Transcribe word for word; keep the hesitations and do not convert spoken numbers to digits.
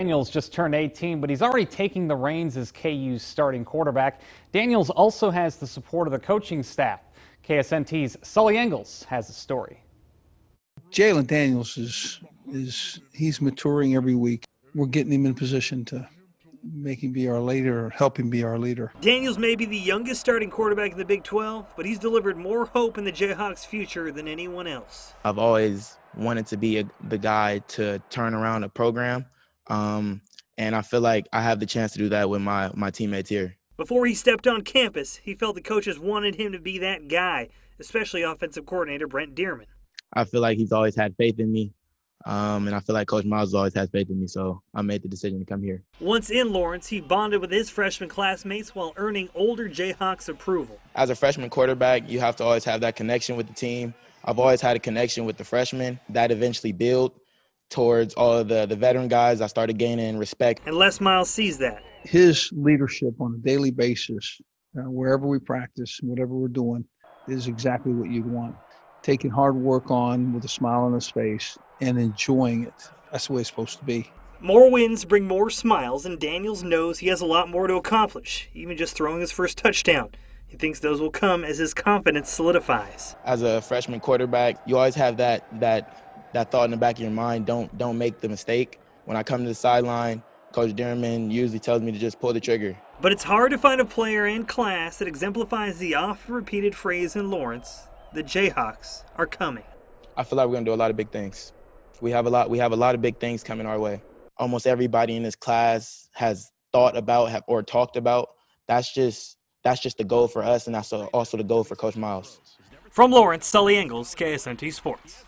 Daniels just turned eighteen, but he's already taking the reins as K U's starting quarterback. Daniels also has the support of the coaching staff. K S N T's Sully Engels has the story. Jalon Daniels is, is he's maturing every week. We're getting him in position to make him be our leader or help him be our leader. Daniels may be the youngest starting quarterback in the Big twelve, but he's delivered more hope in the Jayhawks' future than anyone else. I've always wanted to be a, the guy to turn around a program. Um, and I feel like I have the chance to do that with my, my teammates here. Before he stepped on campus, he felt the coaches wanted him to be that guy, especially offensive coordinator Brent Dearmon. I feel like he's always had faith in me, um, and I feel like Coach Miles always has faith in me, so I made the decision to come here. Once in Lawrence, he bonded with his freshman classmates while earning older Jayhawks' approval. As a freshman quarterback, you have to always have that connection with the team. I've always had a connection with the freshmen that eventually build towards all of the, the veteran guys. I started gaining respect. And Les Miles sees that. His leadership on a daily basis, uh, wherever we practice, whatever we're doing, is exactly what you'd want. Taking hard work on with a smile on his face and enjoying it. That's the way it's supposed to be. More wins bring more smiles, and Daniels knows he has a lot more to accomplish, even just throwing his first touchdown. He thinks those will come as his confidence solidifies. As a freshman quarterback, you always have that that that thought in the back of your mind, don't don't make the mistake. When I come to the sideline, Coach Dearmon usually tells me to just pull the trigger. But it's hard to find a player in class that exemplifies the oft-repeated phrase in Lawrence, the Jayhawks are coming. I feel like we're gonna do a lot of big things. We have a lot, we have a lot of big things coming our way. Almost everybody in this class has thought about have, or talked about. That's just, that's just the goal for us, and that's also the goal for Coach Miles. From Lawrence, Sully Engels, K S N T Sports.